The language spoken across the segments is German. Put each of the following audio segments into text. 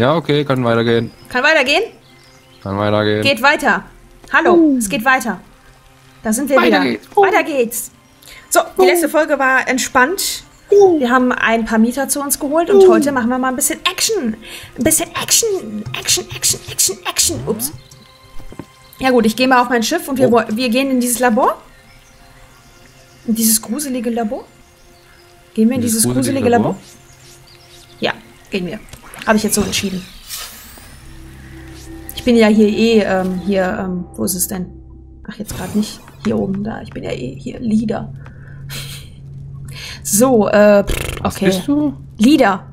Ja, okay, kann weitergehen. Kann weitergehen? Kann weitergehen. Geht weiter. Hallo, es geht weiter. Da sind wir wieder. Geht's. Weiter geht's. So, die letzte Folge war entspannt. Wir haben ein paar Mieter zu uns geholt und heute machen wir mal ein bisschen Action. Ein bisschen Action. Action, Action, Action, Action. Ups. Ja gut, ich gehe mal auf mein Schiff und wir gehen in dieses Labor. In dieses gruselige Labor. Gehen wir in dieses gruselige Labor? Ja, gehen wir. Habe ich jetzt so entschieden. Ich bin ja hier wo ist es denn? Ach, jetzt gerade nicht. Hier oben, da. Ich bin ja eh hier Leader. So, okay. Was bist du? Leader.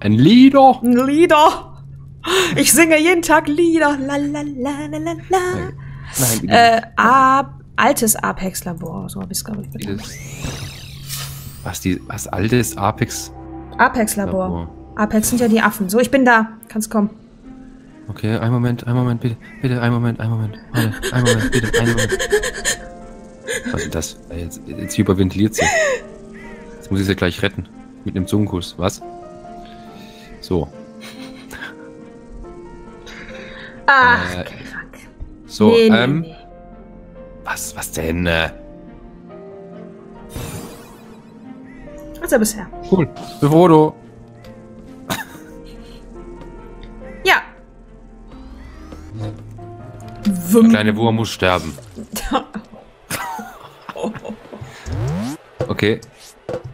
Ein Leader? Ein Leader. Ich singe jeden Tag Lieder. La, la, la, la, la. Nein. Altes Apex-Labor. So habe ich es, glaube ich, gedacht. Was altes Apex? Apex-Labor. Apex sind ja die Affen. So, ich bin da. Kannst kommen. Okay, einen Moment, bitte. Bitte, einen Moment. Warte, einen Moment. Was ist das? Jetzt hyperventiliert sie. Jetzt muss ich sie gleich retten. Mit einem Zungenkuss. Was? So. Ach, krank. So, nee. Was denn? Also bisher. Cool. Bevor du... Ja. Der kleine Wurm muss sterben. Okay.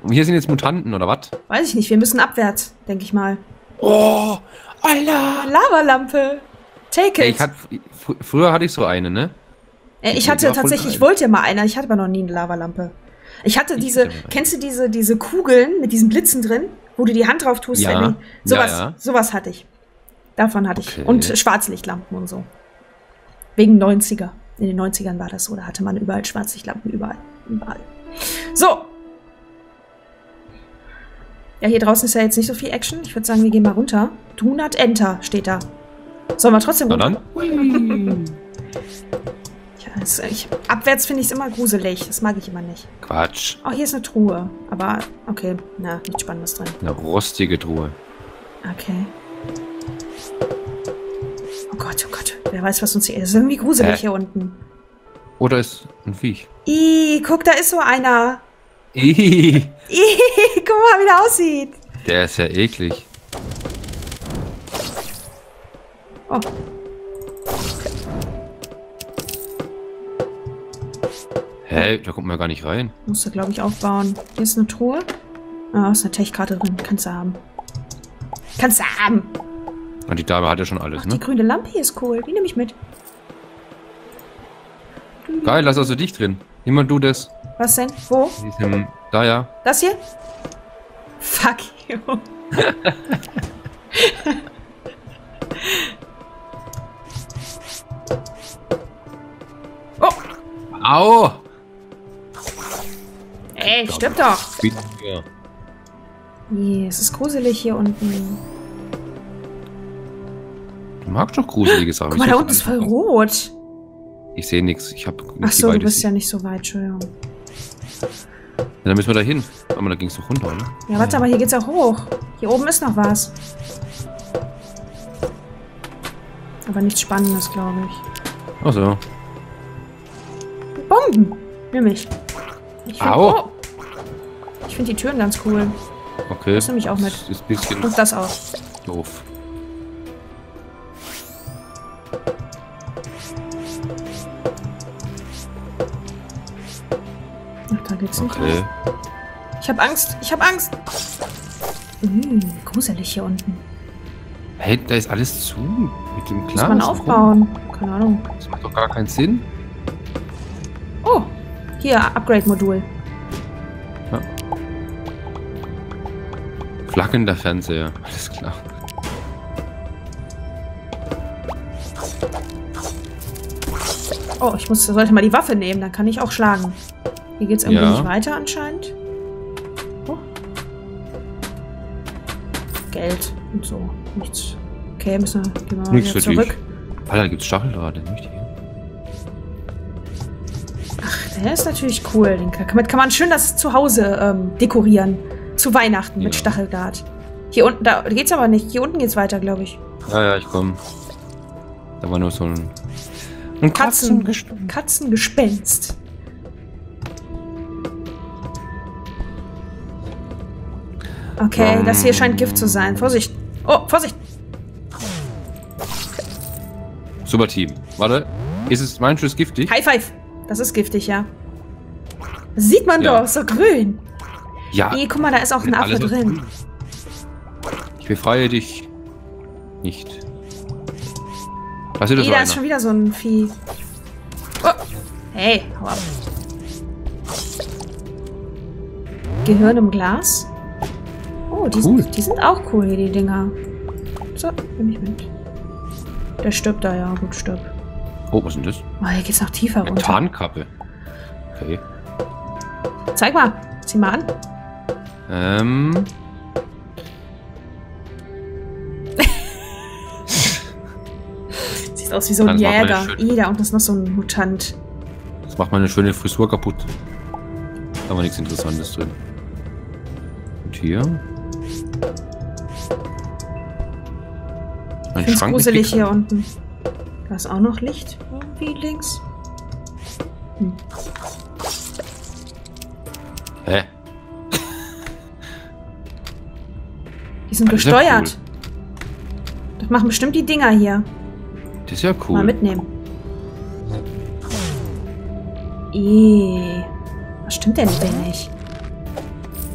Und hier sind jetzt Mutanten, oder was? Weiß ich nicht. Wir müssen abwärts, denke ich mal. Oh, Alter. Lavalampe. Take it. Früher hatte ich so eine, ne? Ich hatte tatsächlich, ich wollte mal eine, ich hatte aber noch nie eine Lavalampe. Ich hatte diese, kennst du diese Kugeln mit diesen Blitzen drin, wo du die Hand drauf tust? Ja. Sowas hatte ich. Davon hatte ich. Und Schwarzlichtlampen und so. Wegen 90er. In den 90ern war das so, da hatte man überall Schwarzlichtlampen, überall. So. Ja, hier draußen ist ja jetzt nicht so viel Action. Ich würde sagen, wir gehen mal runter. Do not enter steht da. Sollen wir trotzdem runter? Abwärts finde ich es immer gruselig. Das mag ich immer nicht. Quatsch. Oh, hier ist eine Truhe. Aber, okay. Na, nichts Spannendes drin. Eine rostige Truhe. Okay. Oh Gott. Wer weiß, was uns hier... Das ist irgendwie gruselig hier unten. Oder ist ein Viech. Ih, guck, da ist so einer. Ih. Guck mal, wie der aussieht. Der ist ja eklig. Oh. Hey, da kommt man ja gar nicht rein. Musst du, glaube ich, aufbauen. Hier ist eine Truhe. Ah, ist eine Tech-Karte drin. Kannst du haben. Kannst du haben! Und die Dame hat ja schon alles, ne? Die grüne Lampe hier ist cool. Die nehme ich mit. Geil, lass also dich drin. Nimm mal du das. Was denn? Wo? Da, ja. Das hier? Fuck you. Oh! Au! Ey, stirb doch! Nee, es ist gruselig hier unten. Du magst doch gruseliges Sachen. Guck mal, da unten ist voll rot. Ich sehe nichts. Ich habe nichts. Achso, du bist ja nicht so weit, Entschuldigung. Ja, dann müssen wir da hin. Aber da ging es doch runter, ne? Ja, warte, aber hier geht's auch hoch. Hier oben ist noch was. Aber nichts Spannendes, glaube ich. Ach so. Bomben! Nämlich. Au! Ich finde die Türen ganz cool. Okay. Das nehme ich auch mit. Ist ein bisschen und das auch. Doof. Ach, da geht's nicht raus. Ich hab Angst! Gruselig hier unten. Hey, da ist alles zu. Mit dem Klaren. Muss man aufbauen. Keine Ahnung. Das macht doch gar keinen Sinn. Oh, hier, Upgrade-Modul. Ja. Flackernder Fernseher, alles klar. Oh, ich sollte mal die Waffe nehmen, dann kann ich auch schlagen. Hier geht's irgendwie nicht weiter anscheinend. Oh. Geld und so. Nichts. Okay, müssen wir, gehen wir wieder zurück. Alter, da gibt's Stacheldraht, möchte ich. Der ist natürlich cool. Damit kann man schön das Zuhause dekorieren. Zu Weihnachten mit Stacheldraht. Hier unten, da geht's aber nicht. Hier unten geht's weiter, glaube ich. Ja, ja, ich komme. Da war nur so ein Katzengespenst. Okay, das hier scheint Gift zu sein. Vorsicht. Oh, Vorsicht. Super Team. Warte. Ist es mein Schuss giftig? High Five. Das ist giftig, ja. Das sieht man doch. So grün. Ja. Nee, guck mal, da ist auch ein Affe drin. Ich befreie dich nicht. Was ist das? Nee, da ist schon wieder so ein Vieh. Oh. Hey, hau ab. Gehirn im Glas. Oh, die sind auch cool hier, die Dinger. So, nehme ich mit. Der stirbt da, ja. Gut, stirbt. Oh, was ist denn das? Oh, hier geht's noch tiefer runter. Eine Tarnkappe. Okay. Zeig mal. Zieh mal an. Sieht aus wie so ein Jäger. Da unten ist noch so ein Mutant. Das macht meine schöne Frisur kaputt. Da war nichts Interessantes drin. Und hier... Ich find's gruselig hier unten. Da ist auch noch Licht irgendwie links. Hm. Hä? Die sind gesteuert. Das machen bestimmt die Dinger hier. Das ist ja cool. Mal mitnehmen. Was stimmt denn mit denen nicht?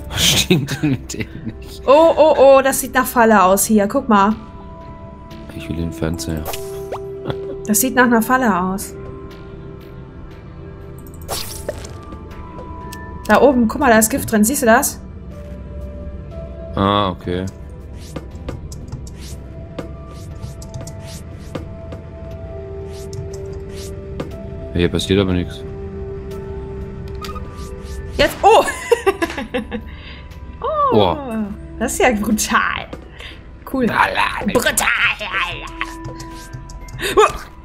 Was stimmt denn mit denen nicht? Oh, oh, oh, das sieht nach Falle aus hier. Guck mal. Ich will den Fernseher. Das sieht nach einer Falle aus. Da oben, guck mal, da ist Gift drin. Siehst du das? Ah, okay. Hier passiert aber nichts. Jetzt, oh! Oh! Oh! Das ist ja brutal. Cool. Brutal!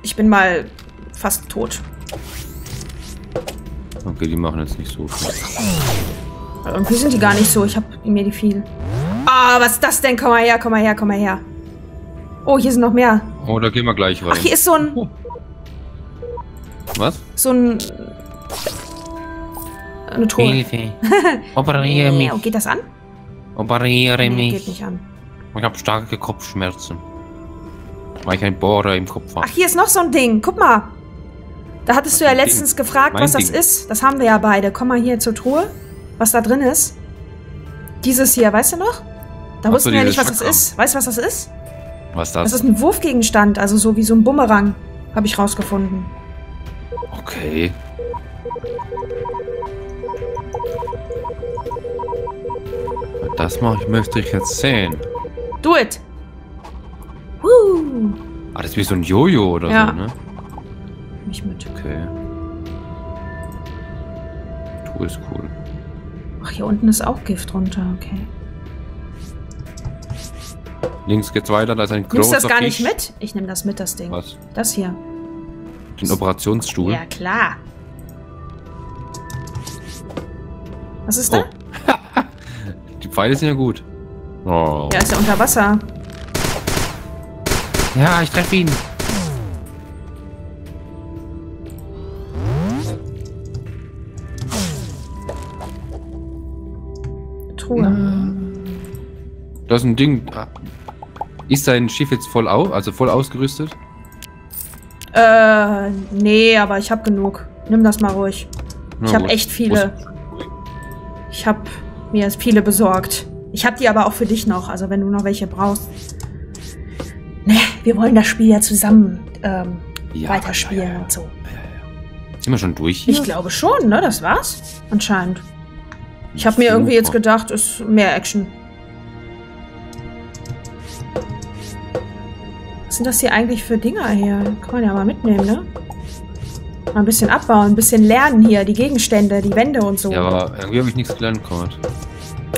Ich bin mal fast tot. Okay, die machen jetzt nicht so viel. Irgendwie sind die gar nicht so. Ich habe mir die viel. Ah, was ist das denn? Komm mal her, komm mal her, komm mal her. Oh, hier sind noch mehr. Oh, da gehen wir gleich rein. Ach, hier ist so ein... Was? So ein... Eine Truhe. Hilfe. Operiere mich. Geht das an? Operiere mich. Geht nicht an. Ich habe starke Kopfschmerzen. Weil ich einen Bohrer im Kopf habe. Ach, hier ist noch so ein Ding. Guck mal. Da hattest du ja letztens gefragt, was das ist. Das haben wir ja beide. Komm mal hier zur Truhe. Was da drin ist. Dieses hier, weißt du noch? Da wussten wir ja nicht, was das ist. Weißt du, was das ist? Was ist das? Das ist ein Wurfgegenstand. Also so wie so ein Bumerang. Habe ich rausgefunden. Okay. Das möchte ich jetzt sehen. Do it! Ah, das ist wie so ein Jojo oder so, ne? Nicht mit. Okay. Du ist cool. Ach, hier unten ist auch Gift runter, okay. Links geht's weiter, da ist ein großer Fisch. Nimmst du das gar nicht mit? Ich nehme das mit, das Ding. Was? Das hier. Den Operationsstuhl? Ja, klar. Was ist da? Die Pfeile sind ja gut. Oh. Der ist ja unter Wasser. Ja, ich treffe ihn. Truhe. Das ist ein Ding. Ist sein Schiff jetzt voll auf, also voll ausgerüstet? Nee, aber ich habe genug. Nimm das mal ruhig. Ich habe echt viele. Ich habe mir jetzt viele besorgt. Ich habe die aber auch für dich noch, also wenn du noch welche brauchst. Ne, wir wollen das Spiel ja zusammen weiterspielen und so. Sind wir schon durch hier? Ich glaube schon, ne? Das war's anscheinend. Ich habe mir irgendwie jetzt gedacht, ist mehr Action. Was sind das hier eigentlich für Dinger hier? Kann man ja mal mitnehmen, ne? Mal ein bisschen abbauen, ein bisschen lernen hier. Die Gegenstände, die Wände und so. Ja, aber irgendwie habe ich nichts gelernt, Gott.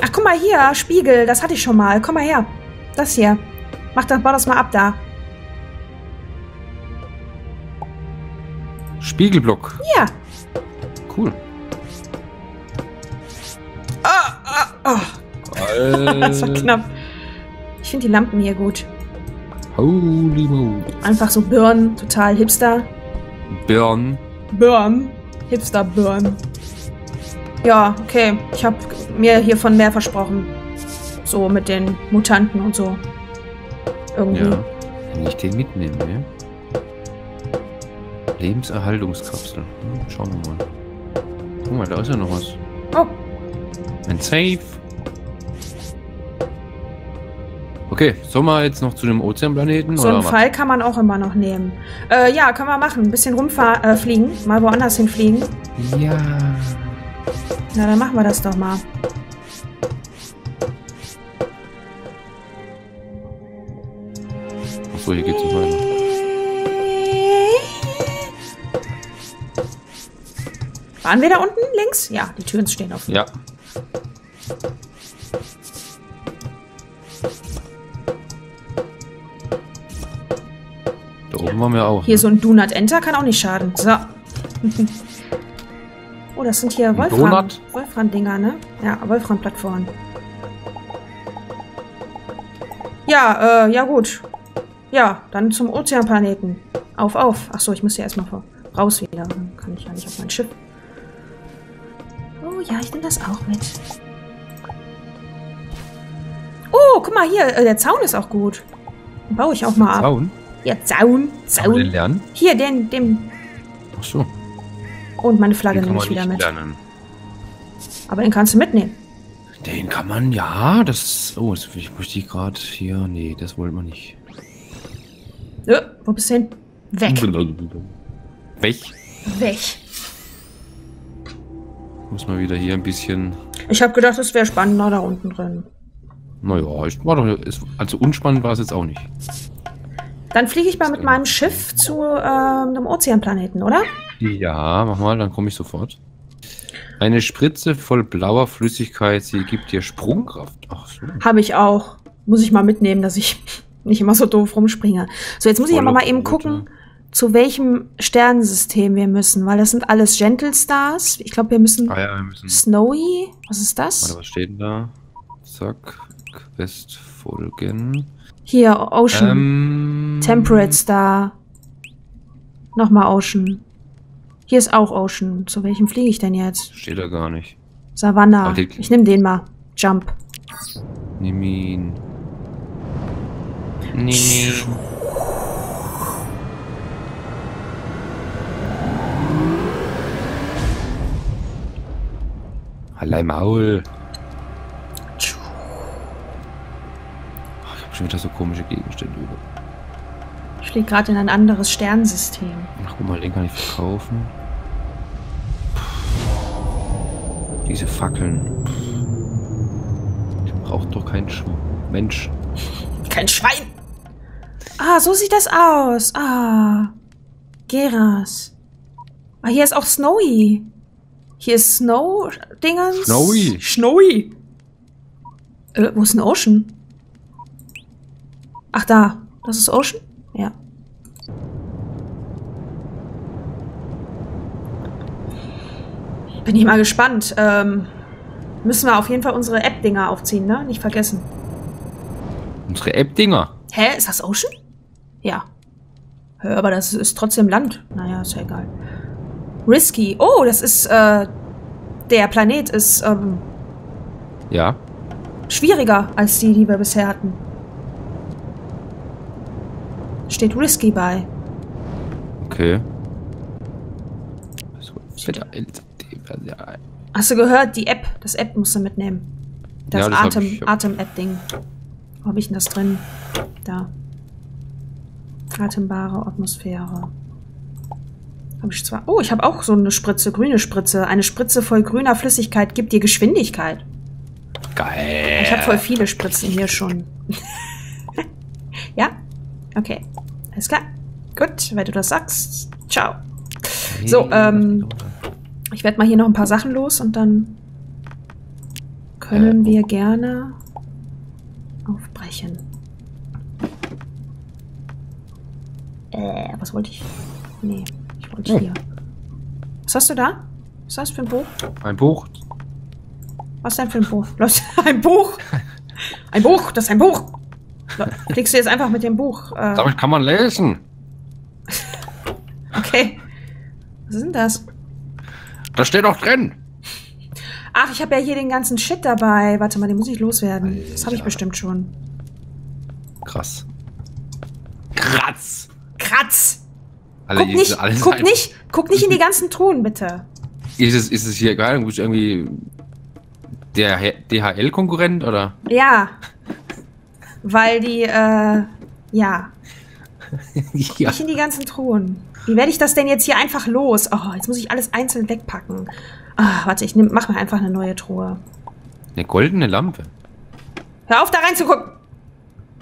Ach, guck mal hier, Spiegel, das hatte ich schon mal. Komm mal her. Das hier. Bau das mal ab da. Spiegelblock. Ja. Cool. Oh, oh, oh. Das war knapp. finde die Lampen hier gut. Holy moly. Einfach so Burn, total Hipster. Burn. Burn. Hipster Burn. Ja, okay. Ich habe mir hiervon mehr versprochen. So mit den Mutanten und so. Irgendwie. Ja, kann ich den mitnehmen, ja? Lebenserhaltungskapsel. Hm, schauen wir mal. Guck mal, da ist ja noch was. Oh. Ein Safe. Okay, sollen wir jetzt noch zu dem Ozeanplaneten? So einen Fall kann man auch immer noch nehmen. Ja, können wir machen. Ein bisschen rumfliegen. Mal woanders hinfliegen. Ja. Na, dann machen wir das doch mal. Achso, hier geht's nicht weiter. Waren wir da unten links? Ja, die Türen stehen offen. Ja. Da oben waren wir auch. Hier, ne? So ein Do Not Enter kann auch nicht schaden. So. Oh, das sind hier Wolfram-Dinger, ne? Ja, Wolfram-Plattformen. Ja, ja gut. Ja, dann zum Ozeanplaneten. Auf, auf. Achso, ich muss hier erstmal raus wieder. Dann kann ich ja nicht auf mein Schiff. Oh ja, ich nehme das auch mit. Oh, guck mal hier. Der Zaun ist auch gut. Den baue ich auch mal ab. Zaun? Ja, Zaun. Zaun. Den lernen? Hier, den... Ach so. Und meine Flagge nehme ich wieder mit. Lernen. Aber den kannst du mitnehmen. Den kann man, ja, das... Oh, ich möchte die gerade hier... Nee, das wollte man nicht. Ja, wo bist du hin? Weg. Weg? Weg. Muss mal wieder hier ein bisschen... Ich habe gedacht, es wäre spannender da unten drin. Naja, ich war doch... Also unspannend war es jetzt auch nicht. Dann fliege ich mal mit meinem Schiff zu einem Ozeanplaneten, oder? Ja, mach mal, dann komme ich sofort. Eine Spritze voll blauer Flüssigkeit, sie gibt dir Sprungkraft. Ach so. Habe ich auch. Muss ich mal mitnehmen, dass ich nicht immer so doof rumspringe. So, jetzt muss ich aber mal eben gucken, zu welchem Sternensystem wir müssen, weil das sind alles Gentle Stars. Ich glaube, wir müssen... Ah ja, wir müssen... Snowy? Was ist das? Warte, was steht denn da? Zack. Quest folgen. Hier, Ocean. Temperate Star. Nochmal Ocean. Hier ist auch Ocean. Zu welchem fliege ich denn jetzt? Steht da gar nicht. Savanna. Ich nehme den mal. Jump. Nimm ihn. Nimm ihn. Hallei Maul. Ich hab schon wieder so komische Gegenstände über. Ich fliege gerade in ein anderes Sternensystem. Ach guck mal, den kann ich verkaufen. Diese Fackeln. Die braucht doch kein Mensch. Kein Schwein! Ah, so sieht das aus. Ah. Geras. Ah, hier ist auch Snowy. Hier ist Snow-Dingens. Snowy. Snowy. Wo ist denn Ocean? Ach, da. Das ist Ocean? Ja. Bin ich mal gespannt. Müssen wir auf jeden Fall unsere App-Dinger aufziehen, ne? Nicht vergessen. Unsere App-Dinger? Hä? Ist das Ocean? Ja. Hör, aber das ist trotzdem Land. Naja, ist ja egal. Risky. Oh, das ist, der Planet ist, ja. Schwieriger als die, die wir bisher hatten. Steht Risky bei. Okay. Hast du gehört? Die App. Das App musst du mitnehmen. Das, ja, das Atem-App-Ding. Wo hab ich denn das drin? Da. Atembare Atmosphäre. Habe ich zwar. Oh, ich habe auch so eine Spritze, grüne Spritze. Eine Spritze voll grüner Flüssigkeit gibt dir Geschwindigkeit. Geil. Ich habe voll viele Spritzen hier schon. Ja? Okay. Alles klar. Gut, wenn du das sagst. Ciao. So, ich werde mal hier noch ein paar Sachen los und dann können wir gerne aufbrechen. Was wollte ich? Nee. Und hier. Was hast du da? Was ist das für ein Buch? Ein Buch. Was denn für ein Buch? Leute, ein Buch! Ein Buch! Das ist ein Buch! Kriegst du jetzt einfach mit dem Buch. Damit kann man lesen. Okay. Was ist denn das? Da steht auch drin. Ach, ich habe ja hier den ganzen Shit dabei. Warte mal, den muss ich loswerden. Alter. Das habe ich bestimmt schon. Krass. Kratz! Kratz! Alter, guck nicht in die ganzen Truhen, bitte. Ist es hier egal? Irgendwie der DHL-Konkurrent, oder? Ja. Weil die, ja. Ja. Nicht in die ganzen Truhen. Wie werde ich das denn jetzt hier einfach los? Oh, jetzt muss ich alles einzeln wegpacken. Ah, warte, ich mach mir einfach eine neue Truhe. Eine goldene Lampe. Hör auf, da reinzugucken.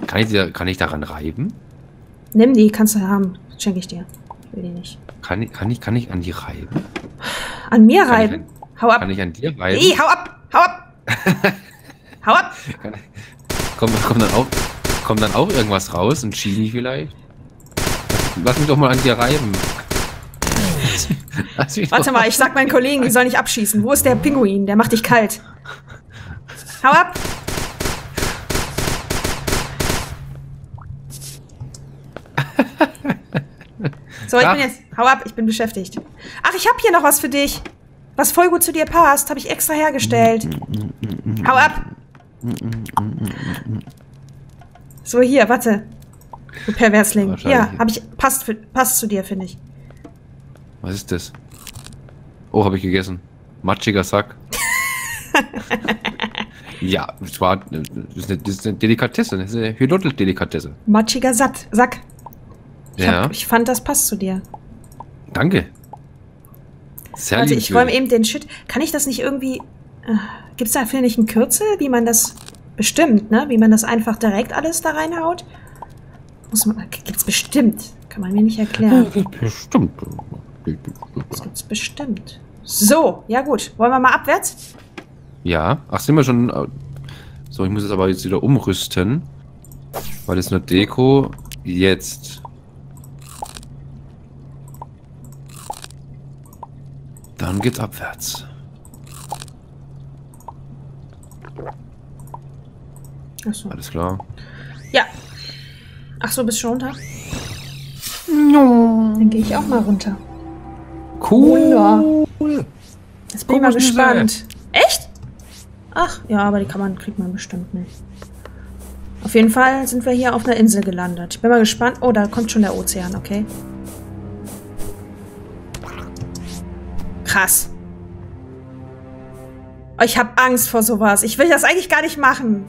Kann ich daran reiben? Nimm die, kannst du haben. Schenke ich dir. Ich will die nicht. Kann ich an die reiben? An mir reiben? Hau ab. Kann ich an dir reiben? Nee, hau ab! Hau ab! Hau ab! Kommt dann auch irgendwas raus? Ein Chini vielleicht? Lass mich doch mal an dir reiben. Warte mal, ich sag meinen Kollegen, die sollen nicht abschießen. Wo ist der Pinguin? Der macht dich kalt. Hau ab! So, ich bin jetzt... Hau ab, ich bin beschäftigt. Ach, ich habe hier noch was für dich. Was voll gut zu dir passt, habe ich extra hergestellt. Hau ab! So, hier, warte. Du Perversling. Ja, hab ich... Passt zu dir, finde ich. Was ist das? Oh, habe ich gegessen. Matschiger Sack. Ja, das ist eine Delikatesse. Das ist eine Hüdottel-Delikatesse. Matschiger Sack. Ja. Ich fand, das passt zu dir. Danke. Sehr lieb. Warte, ich räume eben den Shit. Kann ich das nicht irgendwie... Gibt es dafür nicht ein Kürzel, wie man das bestimmt, ne? Wie man das einfach direkt alles da reinhaut? Gibt's bestimmt. Kann man mir nicht erklären. Bestimmt. Das gibt's bestimmt. So, ja gut. Wollen wir mal abwärts? Ja. Ach, sind wir schon... So, ich muss jetzt aber jetzt wieder umrüsten. Weil das nur Deko... Jetzt. Dann geht's abwärts. Ach so. Alles klar. Ja. Ach so, bist schon runter? No. Dann gehe ich auch mal runter. Cool. Jetzt bin ich mal gespannt. Echt? Ach, ja, aber die kriegt man bestimmt nicht. Auf jeden Fall sind wir hier auf einer Insel gelandet. Ich bin mal gespannt. Oh, da kommt schon der Ozean, okay. Krass. Oh, ich habe Angst vor sowas. Ich will das eigentlich gar nicht machen.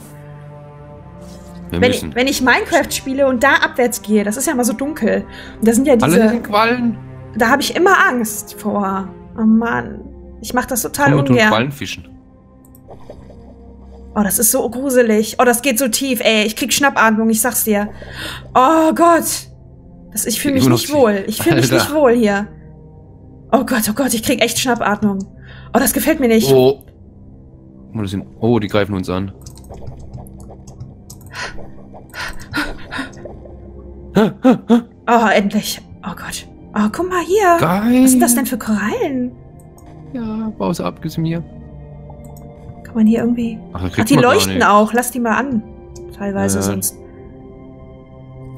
Wenn ich Minecraft spiele und da abwärts gehe, das ist ja immer so dunkel. Und da sind ja diese... Alle diese Quallen. Da habe ich immer Angst vor. Oh Mann. Ich mache das total ungern. Quallenfischen. Oh, das ist so gruselig. Oh, das geht so tief, ey. Ich krieg Schnappatmung, ich sag's dir. Oh Gott. Ich fühle mich nicht wohl. Ich fühle mich nicht wohl hier. Oh Gott, ich krieg echt Schnappatmung. Oh, das gefällt mir nicht. Oh. Oh, die greifen uns an. Oh, endlich. Oh Gott. Oh, guck mal hier. Geil. Was sind das denn für Korallen? Ja, baue es ab, gib's mir. Man hier irgendwie... Ach, die leuchten auch. Lass die mal an. Teilweise sonst.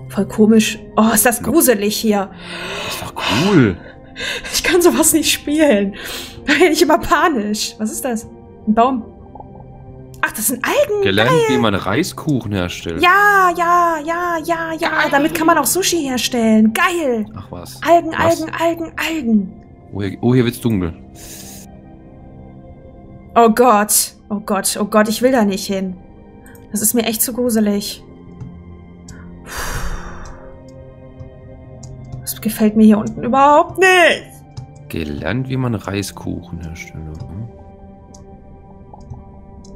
Voll komisch. Oh, ist das gruselig hier. Das ist doch cool. Ich kann sowas nicht spielen. Da bin ich immer panisch. Was ist das? Ein Baum. Ach, das sind Algen. Gelernt, wie man Reiskuchen herstellt. Ja. Geil. Damit kann man auch Sushi herstellen. Geil. Ach was. Algen. Oh, hier wird's dunkel. Oh Gott, ich will da nicht hin. Das ist mir echt zu gruselig. Das gefällt mir hier unten überhaupt nicht. Gelernt, wie man Reiskuchen herstellt.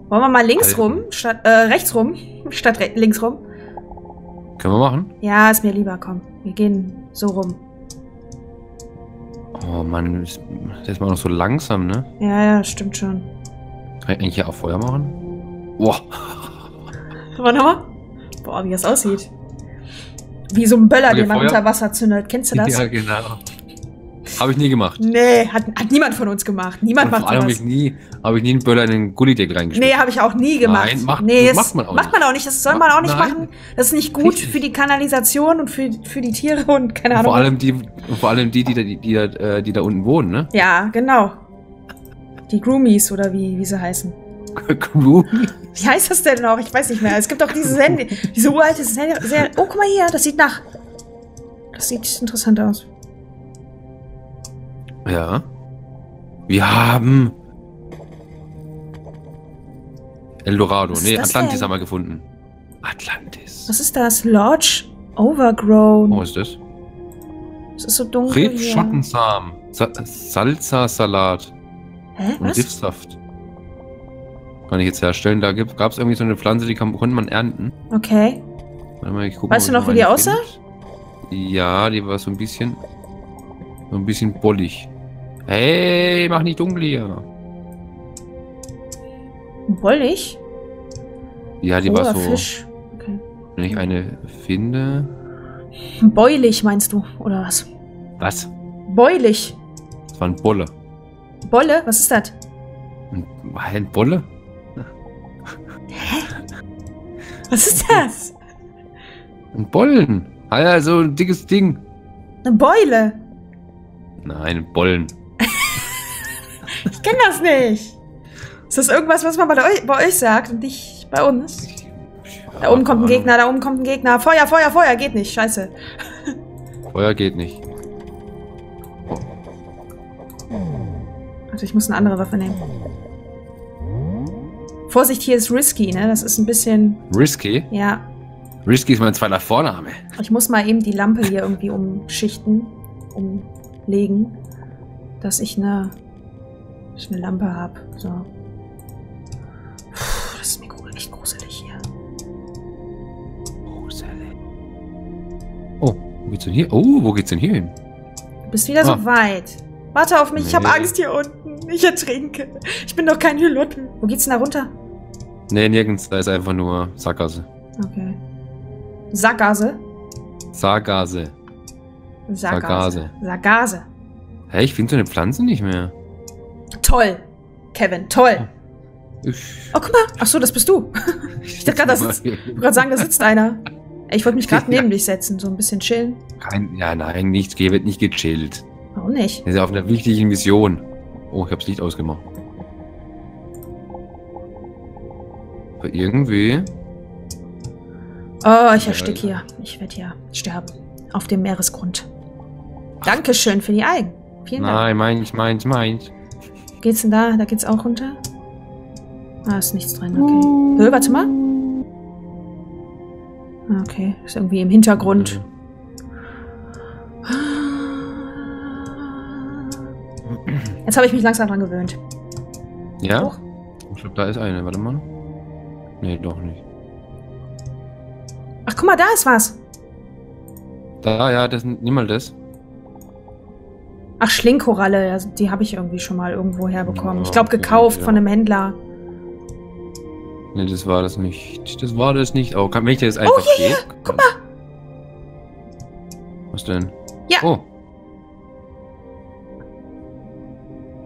Wollen wir mal links rum, statt, rechts rum, statt links rum? Können wir machen? Ja, ist mir lieber, komm. Wir gehen so rum. Oh Mann, das ist mal noch so langsam, ne? Ja, stimmt schon. Kann ich eigentlich hier auch Feuer machen? Boah. Warte mal. Boah, wie das aussieht. Wie so ein Böller, den man unter Wasser zündet. Kennst du das? Ja, genau. Habe ich nie gemacht. Nee, hat niemand von uns gemacht. Niemand macht sowas. Habe ich nie einen Böller in den Gullideckel reingeschmissen. Nee, habe ich auch nie gemacht. Nein, macht man auch nicht. Das soll man auch nicht machen. Das ist nicht gut für die Kanalisation und für die Tiere und keine Ahnung. Vor allem die da unten wohnen, ne? Ja, genau. Die Groomies oder wie sie heißen. Groomies? Wie heißt das denn noch? Ich weiß nicht mehr. Es gibt auch diese Sendung, diese uralte Serie. Oh, guck mal hier, das sieht nach. Das sieht interessant aus. Ja. Wir haben Eldorado. Nee, Atlantis haben wir gefunden. Atlantis. Was ist das? Lodge Overgrown. Wo ist das? Das ist so dunkel. Rebschottensamen. Salsa-Salat. Hä? Und Giftsaft. Kann ich jetzt herstellen. Da gab es irgendwie so eine Pflanze, die konnte man ernten. Okay. Warte mal, ich guck mal, weißt du noch, wie die aussah? Ja, die war so ein bisschen bollig. Hey, mach nicht dunkel hier. Bollig? Ja, die war so. Fisch. Okay. Wenn ich eine finde. Beulig meinst du, oder was? Was? Beulig. Das war ein Bolle. Bolle? Was ist das? Ein Bolle? Hä? Was ist das? Ein Bollen. Alter, so ein dickes Ding. Eine Beule. Nein, Bollen. Ich kenne das nicht. Ist das irgendwas, was man bei euch sagt und nicht bei uns? Ja, da oben kommt ein Gegner, da oben kommt ein Gegner. Feuer, Feuer, Feuer. Geht nicht, scheiße. Feuer geht nicht. Also ich muss eine andere Waffe nehmen. Vorsicht, hier ist Risky, ne? Das ist ein bisschen... Risky? Ja. Risky ist mein zweiter Vorname. Ich muss mal eben die Lampe hier irgendwie umschichten, umlegen, dass ich eine Lampe habe. So. Puh, das ist mir echt gruselig hier. Gruselig. Oh, wo geht's denn hier? Oh, wo geht's denn hier hin? Du bist wieder so weit. Warte auf mich, ich habe Angst hier unten. Ich ertrinke. Ich bin doch kein Hülotten. Wo geht's denn da runter? Nee, nirgends. Da ist einfach nur Sackgasse. Okay. Sackgasse? Sackgasse. Sackgasse. Sackgasse. Hä, ich finde so eine Pflanze nicht mehr. Toll. Kevin, toll. Oh, guck mal. Achso, das bist du. Ich dachte gerade, da sitzt einer. Ich wollte mich gerade neben dich setzen, so ein bisschen chillen. Nein, nichts. Wird nicht gechillt. Warum nicht? Wir sind auf einer wichtigen Mission. Oh, ich hab's Licht ausgemacht. Aber irgendwie... Oh, ich ersticke hier. Ich werde hier sterben. Auf dem Meeresgrund. Dankeschön für die Algen. Vielen Dank. Nein, meins. Geht's denn da? Da geht's auch runter? Ah, ist nichts drin. Okay. Hör, warte mal. Okay, ist irgendwie im Hintergrund. Jetzt habe ich mich langsam dran gewöhnt. Ja? Hoch. Ich glaube, da ist eine. Warte mal. Nee, doch nicht. Ach, guck mal, da ist was. Da, ja, das nimm mal das. Ach, Schlingkoralle, also die habe ich irgendwie schon mal irgendwo herbekommen. Ja, ich glaube, gekauft von einem Händler. Nee, das war das nicht. Das war das nicht. Oh, kann ich das einfach hier? Oh, guck mal. Was denn? Ja. Oh.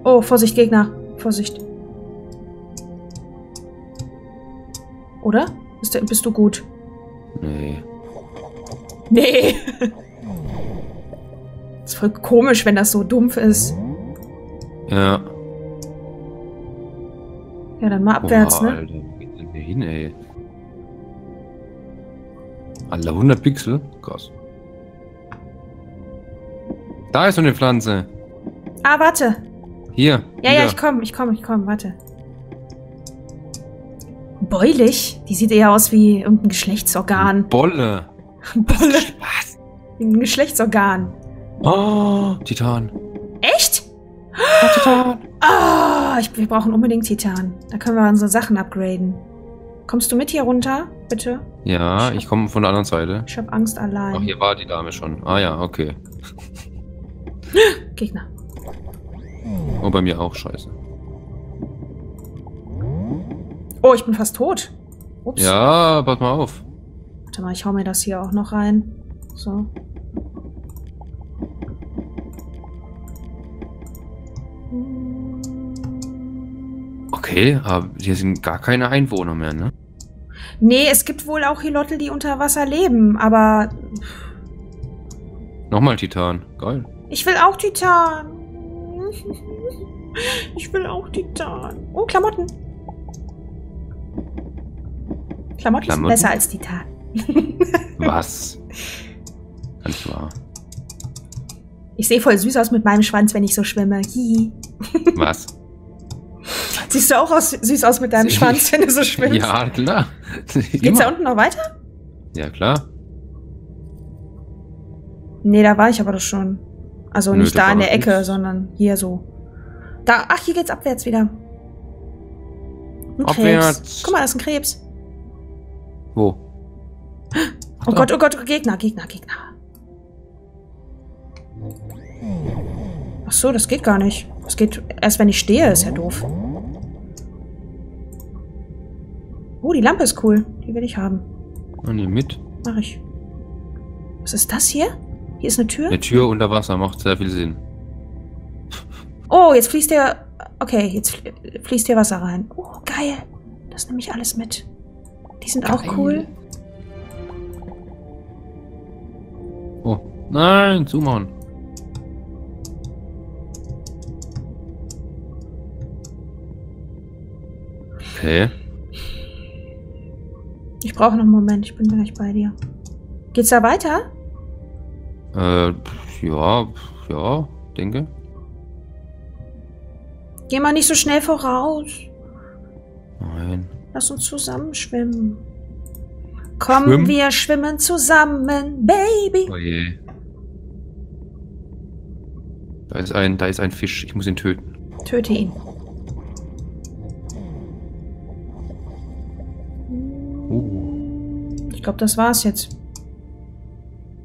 Oh, Vorsicht, Gegner. Vorsicht. Oder? Bist du gut? Nee. Nee! Das ist voll komisch, wenn das so dumpf ist. Ja. Ja, dann mal abwärts, ne? Alter, wo geht's denn hier hin, ey? Alle 100 Pixel? Krass. Da ist so eine Pflanze. Ah, warte. Hier. Ja, wieder. Ja, ich komm, warte. Beulig? Die sieht eher aus wie irgendein Geschlechtsorgan. Bolle. Bolle. Was? Ein Geschlechtsorgan. Oh, Titan. Echt? Oh, Titan. Oh, wir brauchen unbedingt Titan. Da können wir unsere Sachen upgraden. Kommst du mit hier runter, bitte? Ja, ich komme von der anderen Seite. Ich hab Angst allein. Ach, hier war die Dame schon. Ah ja, okay. Gegner. Oh, bei mir auch, scheiße. Oh, ich bin fast tot. Ups. Ja, pass mal auf. Warte mal, ich hau mir das hier auch noch rein. So. Okay, aber hier sind gar keine Einwohner mehr, ne? Nee, es gibt wohl auch Hilotl, die unter Wasser leben, aber... Nochmal Titan, geil. Ich will auch Titan. Ich will auch Titan. Oh, Klamotten. Klamotten sind besser als Titan. Was? Ganz wahr. Ich sehe voll süß aus mit meinem Schwanz, wenn ich so schwimme. Hihi. Was? Siehst du auch süß aus mit deinem Schwanz, wenn du so schwimmst? Ja, klar. Geht's da unten noch weiter? Ja, klar. Nee, da war ich aber doch schon. Also nicht da in der Ecke, sondern hier so. Da, ach, hier geht's abwärts wieder. Ein abwärts. Krebs. Guck mal, das ist ein Krebs. Wo? Ach, oh Gott, Gegner, Gegner, Gegner. Ach so, das geht gar nicht. Das geht erst, wenn ich stehe, ist ja doof. Oh, die Lampe ist cool. Die will ich haben. Oh, ne, mit. Mach ich. Was ist das hier? Hier ist eine Tür? Eine Tür unter Wasser macht sehr viel Sinn. Oh, jetzt fließt der... Okay, jetzt fließt hier Wasser rein. Oh, geil. Das nehme ich alles mit. Die sind geil. Auch cool. Oh, nein, zumachen. Okay. Ich brauche noch einen Moment, ich bin gleich bei dir. Geht's da weiter? Ja, denke. Geh mal nicht so schnell voraus. Nein. Lass uns zusammen schwimmen. Komm, wir schwimmen zusammen, Baby. Oh je. Da ist ein Fisch, ich muss ihn töten. Töte ihn. Ich glaube, das war's jetzt.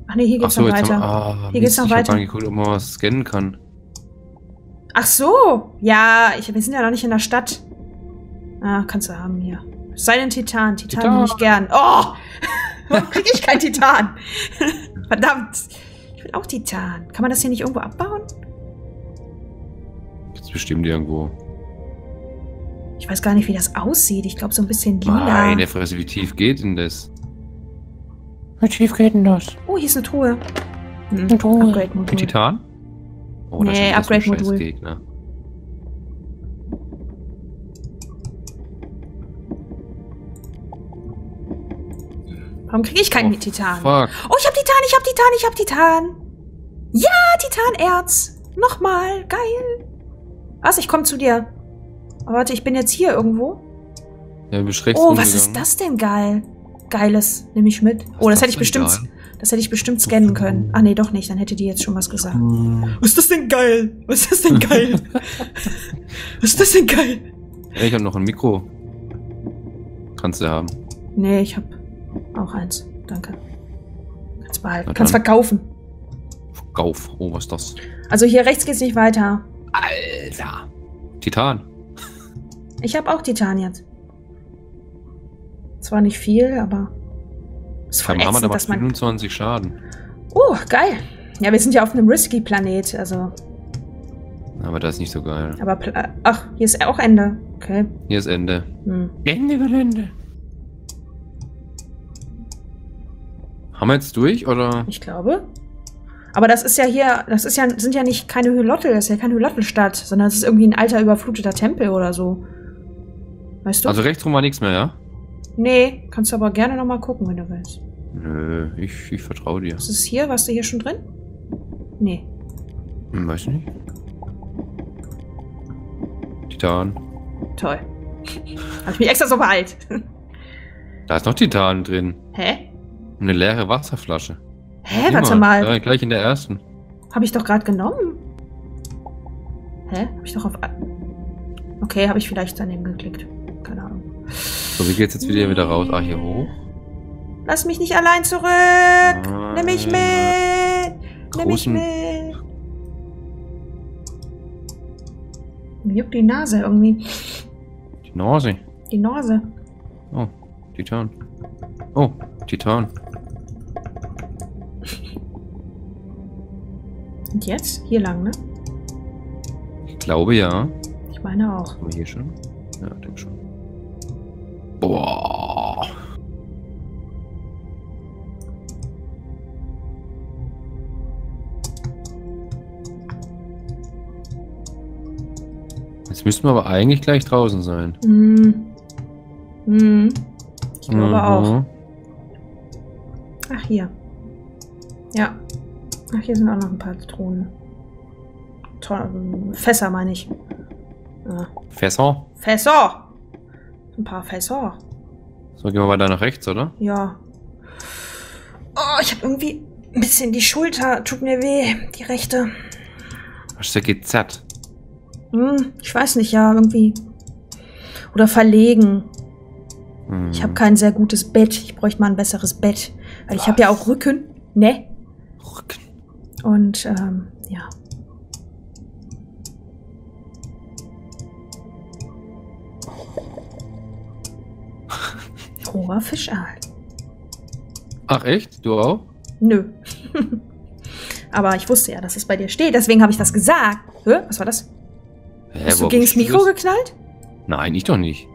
Ach nee, hier geht's noch weiter. Hier geht's noch weiter. Ich habe angeguckt, ob man was scannen kann. Ach so. Ja, wir sind ja noch nicht in der Stadt. Ah, kannst du haben hier. Sei denn Titan. Titan will ich gern. Oh! Warum krieg ich keinen Titan? Verdammt. Ich will auch Titan. Kann man das hier nicht irgendwo abbauen? Gibt's bestimmt irgendwo. Ich weiß gar nicht, wie das aussieht. Ich glaube, so ein bisschen lila. Nein, der Fresse, wie tief geht denn das? Wie tief geht denn das? Oh, hier ist eine Truhe. Eine Truhe. Upgrade-Modul. Ein Titan? Oh, nee, Upgrade-Modul. Gegner. Warum kriege ich keinen Titan? Fuck. Oh, ich hab Titan, ich hab Titan, ich hab Titan. Ja, Titanerz. Nochmal. Geil. Was? Ich komme zu dir. Aber warte, ich bin jetzt hier irgendwo. Ja, oh, was ist das denn geil? Geiles, nehme ich mit. Oh, das hätte ich bestimmt. Das hätte ich bestimmt scannen können. Ach nee, doch nicht. Dann hätte die jetzt schon was gesagt. Was ist das denn geil? Was ist das denn geil? Was ist das denn geil? Ich habe noch ein Mikro. Kannst du haben. Nee, ich habe auch eins. Danke. Kannst behalten. Kannst verkaufen. Verkauf. Oh, was ist das? Also hier rechts geht's nicht weiter. Alter. Titan. Ich habe auch Titan jetzt. Zwar nicht viel, aber es ist voll ätzend, aber dass man 25 Schaden. Oh, geil. Ja, wir sind ja auf einem risky Planet, also. Aber das ist nicht so geil. Aber ach, hier ist auch Ende. Okay. Hier ist Ende. Ende Gelände. Haben wir jetzt durch, oder? Ich glaube. Aber das ist ja hier, sind ja nicht keine Hylotl, das ist ja keine Hylotl-Stadt, sondern es ist irgendwie ein alter überfluteter Tempel oder so. Weißt du? Also rechtsrum war nichts mehr, ja? Nee, kannst du aber gerne nochmal gucken, wenn du willst. Nö, ich vertraue dir. Was ist hier? Warst du hier schon drin? Nee. Weiß nicht. Titan. Toll. Hab ich mich extra so beeilt. Da ist noch Titan drin. Hä? Eine leere Wasserflasche. Hä, warte mal. Ja, gleich in der ersten. Habe ich doch gerade genommen. Hä? Habe ich doch auf... Okay, habe ich vielleicht daneben geklickt. Keine Ahnung. So, wie geht's jetzt wieder raus? Ah, hier hoch. Lass mich nicht allein zurück! Nein. Nimm mich mit! Nimm mich mit! Mir juckt die Nase irgendwie. Die Nase? Die Nase. Oh, Titan. Oh, Titan. Und jetzt? Hier lang, ne? Ich glaube ja. Ich meine auch. Haben wir hier schon? Ja, ich denke schon. Boah. Jetzt müssten wir aber eigentlich gleich draußen sein. Mhm. Mhm. Ich glaube auch. Ach, hier. Ja. Ach, hier sind auch noch ein paar Zitronen. Fässer, meine ich. Ja. Fässer? Fässer! Ein paar Fässer. So, gehen wir weiter nach rechts, oder? Ja. Oh, ich habe irgendwie ein bisschen die Schulter. Tut mir weh, die rechte. Hast du gezerrt? Hm, ich weiß nicht, ja, irgendwie. Oder verlegen. Hm. Ich habe kein sehr gutes Bett. Ich bräuchte mal ein besseres Bett. Weil ich habe ja auch Rücken, ne? Rücken. Und, ja. Roher Fischaal. Ach echt? Du auch? Nö. Aber ich wusste ja, dass es bei dir steht. Deswegen habe ich das gesagt. Hä? Was war das? Hä, hast du gegen das Mikro geknallt? Nein, ich doch nicht.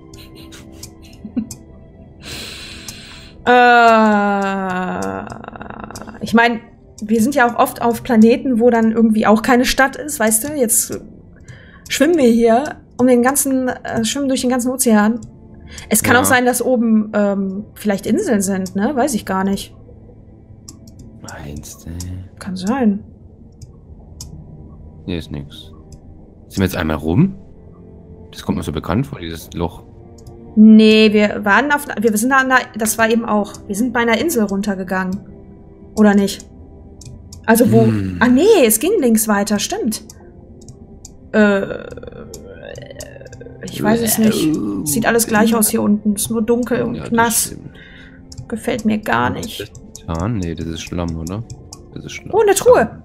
Ich meine, wir sind ja auch oft auf Planeten, wo dann irgendwie auch keine Stadt ist, weißt du? Jetzt schwimmen wir hier um den ganzen, schwimmen durch den ganzen Ozean. Es kann auch sein, dass oben vielleicht Inseln sind, ne? Weiß ich gar nicht. Meinst du? Kann sein. Hier ist nichts. Sind wir jetzt einmal rum? Das kommt mir so bekannt vor, dieses Loch. Nee, wir waren auf... Wir sind da an der... Das war eben auch... Wir sind bei einer Insel runtergegangen. Oder nicht? Also wo... Hm. Ah nee, es ging links weiter, stimmt. Ich weiß es nicht. Sieht alles gleich aus hier unten. Ist nur dunkel und nass. Gefällt mir gar nicht. Ah, nee, das ist Schlamm, oder? Das ist Schlamm. Oh, eine Truhe!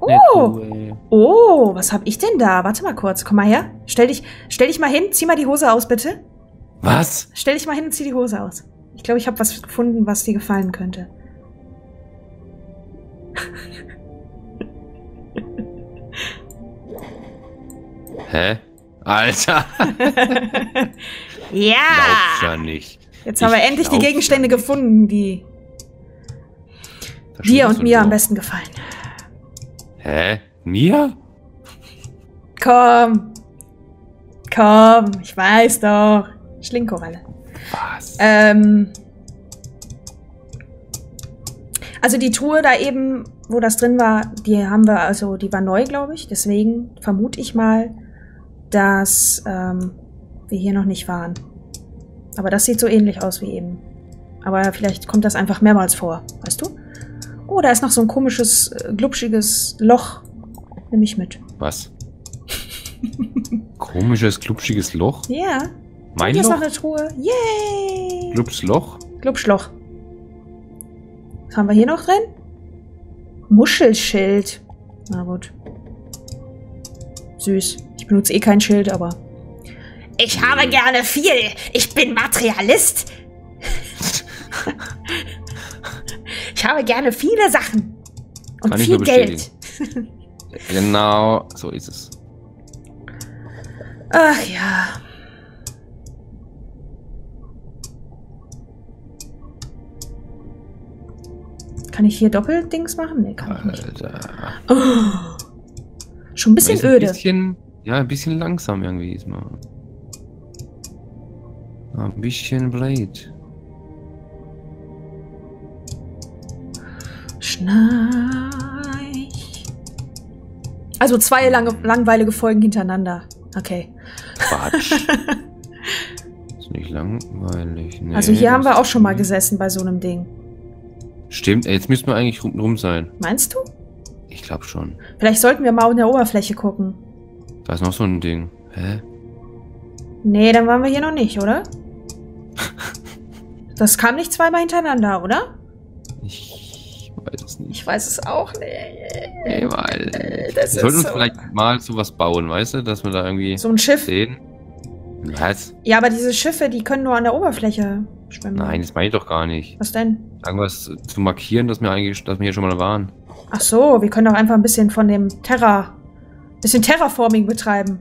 Oh! Oh, was hab ich denn da? Warte mal kurz, komm mal her. Stell dich mal hin, zieh mal die Hose aus, bitte. Was? Stell dich mal hin und zieh die Hose aus. Ich glaube, ich habe was gefunden, was dir gefallen könnte. Hä? Alter! Ja! Glaub's ja nicht. Jetzt haben wir endlich die Gegenstände gefunden, die dir und mir am besten gefallen. Hä? Mir? Komm. Komm, ich weiß doch. Schlingkoralle. Was? Also die Truhe da eben, wo das drin war, die haben wir, also die war neu, glaube ich. Deswegen vermute ich mal, dass wir hier noch nicht waren. Aber das sieht so ähnlich aus wie eben. Aber vielleicht kommt das einfach mehrmals vor, weißt du? Oh, da ist noch so ein komisches, glubschiges Loch. Nimm ich mit. Was? Komisches, glubschiges Loch? Ja. Yeah. Mein Loch? Hier ist noch eine Truhe. Yay! Glubschloch? Glubschloch. Was haben wir hier noch drin? Muschelschild. Na gut. Süß. Ich benutze eh kein Schild, aber... Ich habe gerne viel. Ich bin Materialist. Ich habe gerne viele Sachen. Und kann viel Geld. Genau, so ist es. Ach ja. Kann ich hier Doppeldings machen? Nee, kann ich nicht. Oh. Schon ein bisschen öde. Ein bisschen langsam irgendwie ist man. Ein bisschen blöd. Schneich. Also zwei langweilige Folgen hintereinander. Okay. Quatsch. Ist nicht langweilig. Nee, also hier haben wir auch schon mal gesessen bei so einem Ding. Stimmt, jetzt müssen wir eigentlich rum sein. Meinst du? Ich glaube schon. Vielleicht sollten wir mal in der Oberfläche gucken. Da ist noch so ein Ding. Hä? Nee, dann waren wir hier noch nicht, oder? Das kam nicht zweimal hintereinander, oder? Ich weiß es auch nicht. Hey, wir sollten uns vielleicht mal sowas bauen, weißt du? Dass wir da irgendwie... So ein Schiff? Sehen. Was? Ja, aber diese Schiffe, die können nur an der Oberfläche schwimmen. Nein, das meine ich doch gar nicht. Was denn? Irgendwas zu markieren, dass wir hier schon mal waren. Ach so, wir können doch einfach ein bisschen von dem Terra Bisschen Terraforming betreiben.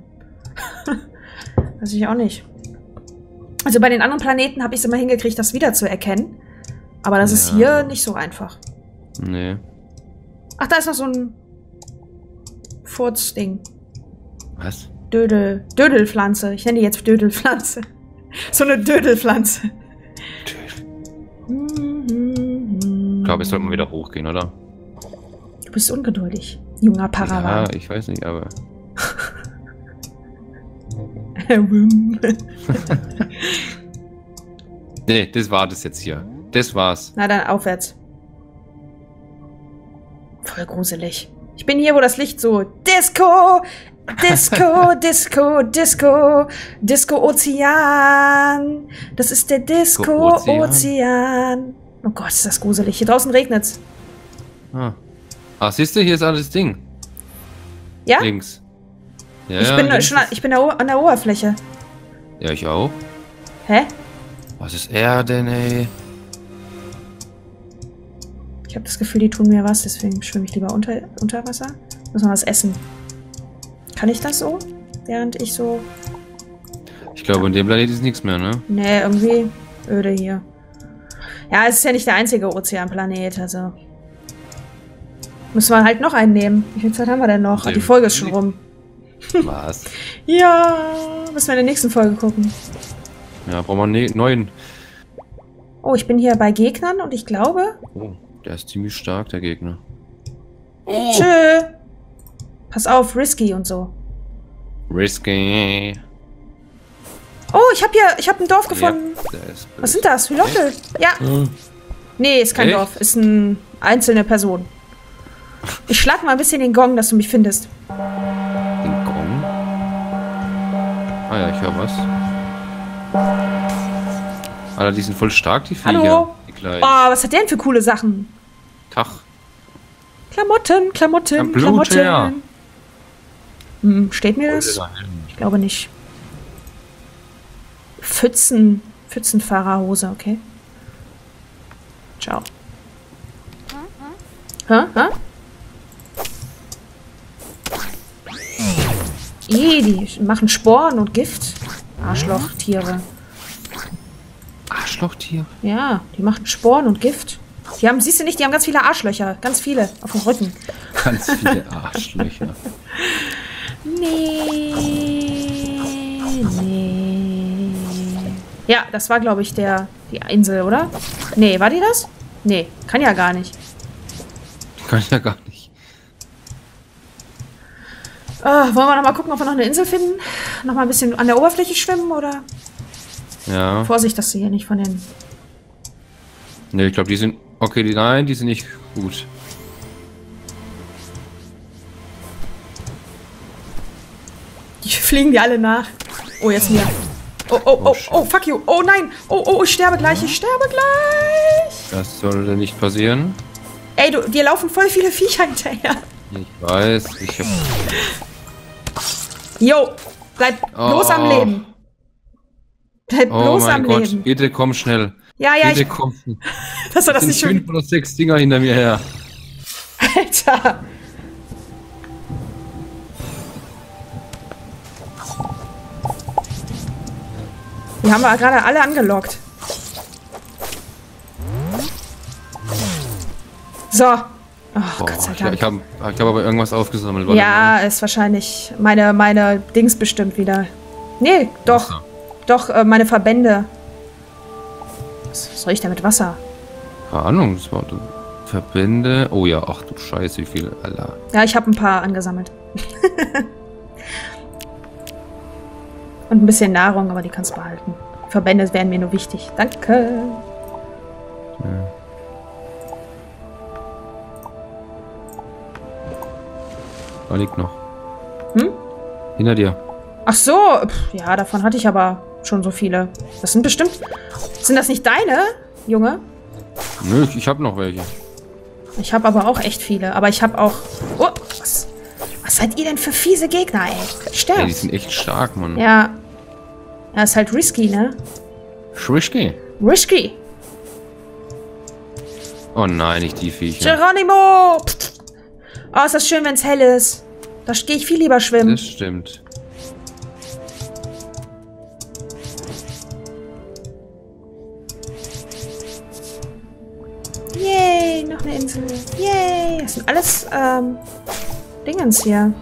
Weiß ich auch nicht. Also bei den anderen Planeten habe ich es immer hingekriegt, das wiederzuerkennen. Aber das ist hier nicht so einfach. Nee. Ach, da ist noch so ein Furzding. Was? Dödel. Dödelpflanze. Ich nenne die jetzt Dödelpflanze. So eine Dödelpflanze. Ich glaube, jetzt sollten wir wieder hochgehen, oder? Du bist ungeduldig, junger Paravan. Ja, ich weiß nicht, aber... Nee, das war das jetzt hier. Das war's. Na dann, aufwärts. Voll gruselig. Ich bin hier, wo das Licht so... Disco! Disco, Disco, Disco, Disco-Ozean. Das ist der Disco-Ozean. Oh Gott, ist das gruselig. Hier draußen regnet's. Ah. Ah, siehst du, hier ist alles Ding. Ja? Links. Ja, ich bin links schon an der Oberfläche. Ja, ich auch. Hä? Was ist Erde, ey? Ich habe das Gefühl, die tun mir was, deswegen schwimme ich lieber unter Wasser. Muss man was essen. Kann ich das so? Während ich so... Ich glaube, an dem Planeten ist nichts mehr, ne? Nee, irgendwie öde hier. Ja, es ist ja nicht der einzige Ozeanplanet, also... Müssen wir halt noch einen nehmen. Wie viel Zeit haben wir denn noch? Die Folge ist schon rum. Was? Ja, müssen wir in der nächsten Folge gucken. Ja, brauchen wir einen neuen. Oh, ich bin hier bei Gegnern und ich glaube... Oh, der ist ziemlich stark, der Gegner. Oh. Tschö! Pass auf, risky und so. Risky. Oh, ich hab ein Dorf gefunden. Ja, was sind das? Wie Leute? Ja. Hm. Nee, ist kein Dorf. Ist eine einzelne Person. Ich schlag mal ein bisschen den Gong, dass du mich findest. Den Gong? Ah ja, ich höre was. Alter, die sind voll stark, die Viecher. Hallo? Die Kleinen. Oh, was hat der denn für coole Sachen? Tach. Klamotten, Klamotten, Klamotten. Ja. Hm, steht mir das? Ich glaube nicht. Pfützen. Pfützenfahrerhose, okay. Ciao. Hä? Hä? Die machen Sporen und Gift. Arschlochtiere. Arschlochtiere? Ja, die machen Sporen und Gift. Die haben, siehst du nicht, die haben ganz viele Arschlöcher. Ganz viele auf dem Rücken. Ganz viele Arschlöcher. Nee. Ja, das war, glaube ich, die Insel, oder? Nee, war die das? Nee, kann ja gar nicht. Kann ja gar nicht. Wollen wir noch mal gucken, ob wir noch eine Insel finden? Noch mal ein bisschen an der Oberfläche schwimmen, oder? Ja. Vorsicht, dass sie hier nicht von den... Ne, ich glaube, die sind... Okay, nein, die sind nicht gut. Die fliegen dir alle nach. Oh, jetzt hier. Oh, oh, oh, oh, fuck you. Oh, nein. Oh, oh, ich sterbe gleich, ich sterbe gleich. Das sollte nicht passieren. Ey, dir laufen voll viele Viecher hinterher. Ich weiß, ich hab... Jo, bleib bloß am Leben. Bleib bloß am Leben. Oh mein Gott, bitte komm schnell. Ja, ja, bitte komm. Das war das nicht schön. 5 oder 6 Dinger hinter mir her. Alter. Die haben wir gerade alle angelockt. So. Oh, boah, Gott sei Dank. Ich hab aber irgendwas aufgesammelt. Warte mal. Ist wahrscheinlich meine Dings bestimmt wieder. Nee, doch. Wasser. Doch, meine Verbände. Was soll ich damit Wasser? Keine Ahnung, das war Verbände. Oh ja, ach du Scheiße, wie viel. Alter. Ja, ich habe ein paar angesammelt. Und ein bisschen Nahrung, aber die kannst du behalten. Verbände wären mir nur wichtig. Danke. Ja. Da liegt noch. Hm? Hinter dir. Ach so. Pff, ja, davon hatte ich aber schon so viele. Das sind bestimmt... Sind das nicht deine, Junge? Nö, ich habe noch welche. Ich habe aber auch echt viele. Aber ich habe auch... Oh, was seid ihr denn für fiese Gegner, ey? Sterb. Ja, die sind echt stark, Mann. Ja. Ja, ist halt risky, ne? Risky. Risky. Oh nein, nicht die Viecher. Geronimo! Pff. Oh, ist das schön, wenn es hell ist. Da gehe ich viel lieber schwimmen. Das stimmt. Yay, noch eine Insel. Yay. Das sind alles Dingens hier.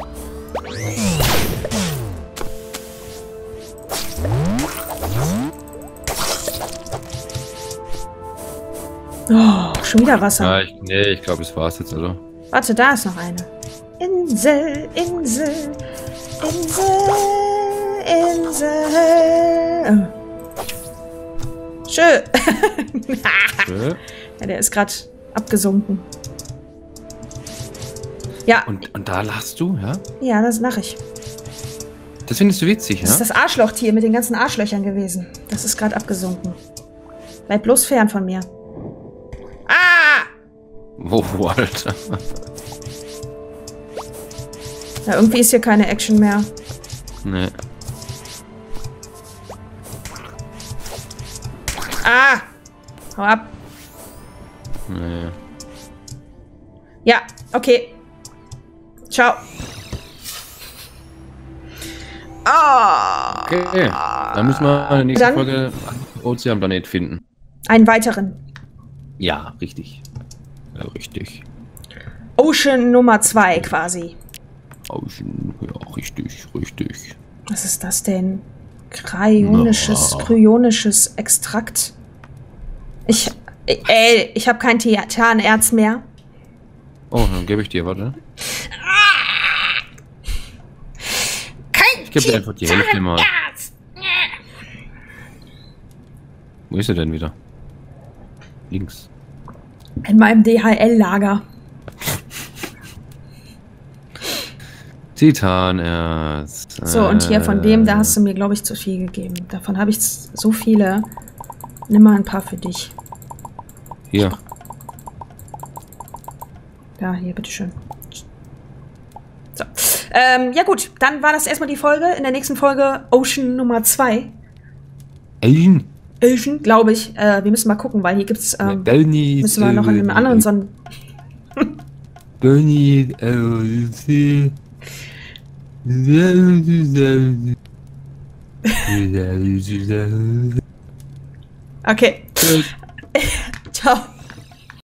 Oh, schon wieder Wasser. Ja, ich glaube, das war's jetzt, oder? Warte, da ist noch eine. Insel, Insel, Insel, Insel. Oh. Schön. Schön. Ja, der ist gerade abgesunken. Ja. Und da lachst du, ja? Ja, das lache ich. Das findest du witzig, ja? Das ist das Arschlochtier mit den ganzen Arschlöchern gewesen. Das ist gerade abgesunken. Bleib bloß fern von mir. Oh, Alter. Ja, irgendwie ist hier keine Action mehr. Nee. Ah! Hau ab. Nee. Ja, okay. Ciao. Ah! Okay. Dann müssen wir in der nächsten Folge einen Ozeanplanet finden. Einen weiteren. Ja, richtig. Ja, richtig. Ocean Nummer 2 quasi. Ocean, ja, richtig, richtig. Was ist das denn? Kryonisches Extrakt. Ich habe kein Tianerz mehr. Oh, dann gebe ich dir, warte. Kein ich gebe dir einfach die Hälfte mal. Wo ist er denn wieder? Links. In meinem DHL-Lager. Titanerz. So, und hier von dem, da hast du mir, glaube ich, zu viel gegeben. Davon habe ich so viele. Nimm mal ein paar für dich. Hier. Ja, hier, bitteschön. So. Ja gut, dann war das erstmal die Folge. In der nächsten Folge Ocean Nummer 2. Alien. Elfen, glaube ich. Wir müssen mal gucken, weil hier gibt es... müssen wir noch in einem anderen Sonnen... Okay. Ciao.